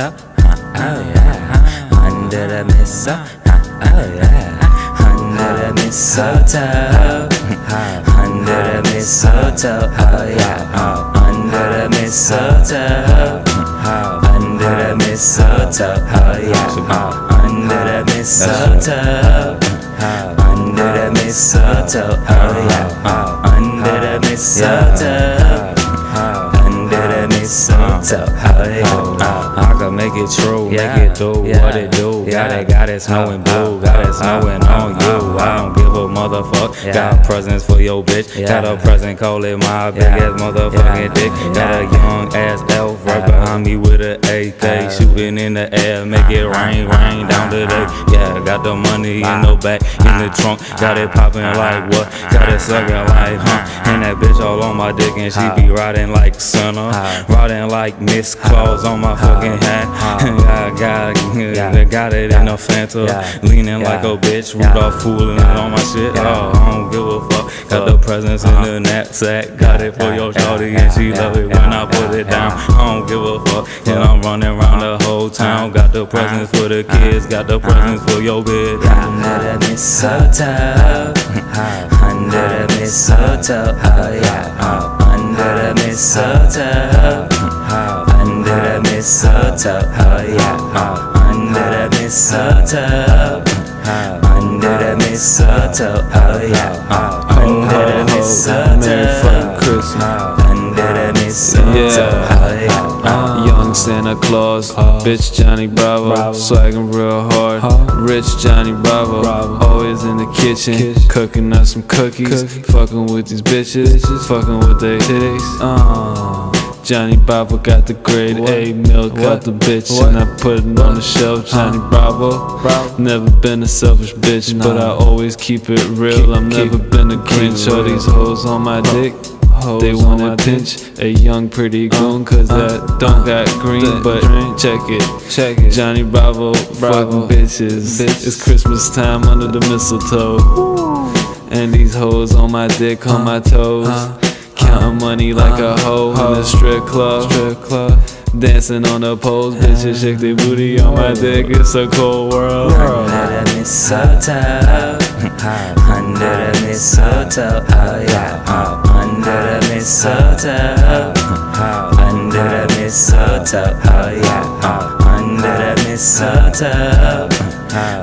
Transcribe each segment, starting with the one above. ميسا هندرة ميسا هندرة ميسا هندرة ميسا under the mistletoe, under the mistletoe, under the mistletoe, under the mistletoe, under the mistletoe, under the mistletoe. I can make it true, make it do what it do. Got it snowing blue, got it snowing on you. I don't give a motherfucker. Got presents for your bitch. Got a present, call it my big ass motherfucking dick. Got a young ass elf right behind me with an AK, shooting in the air, make it rain, rain down today. Yeah, got the money in the back, in the trunk. Got it popping like what? Got it sucking like huh? And that bitch all on my dick and she be riding like Santa, riding like Miss Claus on my fucking. I got it in a Fanta, leaning like a bitch, Rudolph fooling it on my shit. Oh, I don't give a fuck. Got the presents in the knapsack, got it for your shawty and she love it when I put it down. I don't give a fuck, and I'm running around the whole town. Got the presents for the kids, got the presents for your bitch. Under the mistletoe, under the mistletoe, under the mistletoe. Under the mistletoe, under the mistletoe, under the mistletoe, under the mistletoe, under the mistletoe. Young Santa Claus, bitch Jonny Bravo, swagging real hard, rich Jonny Bravo, always in the kitchen, cooking up some cookies, fucking with these bitches, fucking with their titties. Jonny Bravo got the grade A milk out the bitch and I put it on the shelf. Jonny Bravo, never been a selfish bitch, but I always keep it real. I've never been a Grinch. All these hoes on my dick, they wanna pinch a young pretty goon, cause that don't got green, but check it. Jonny Bravo, fucking bitches. It's Christmas time under the mistletoe, and these hoes on my dick, on my toes. Counting money like a hoe in the strip club. Dancing on the poles, bitches shake their booty on my dick. It's a cold world. Under the mistletoe, under the mistletoe, under the mistletoe, under the mistletoe, under the mistletoe, under the mistletoe,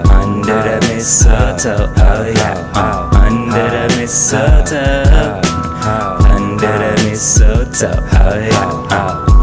under the mistletoe. Under the mistletoe,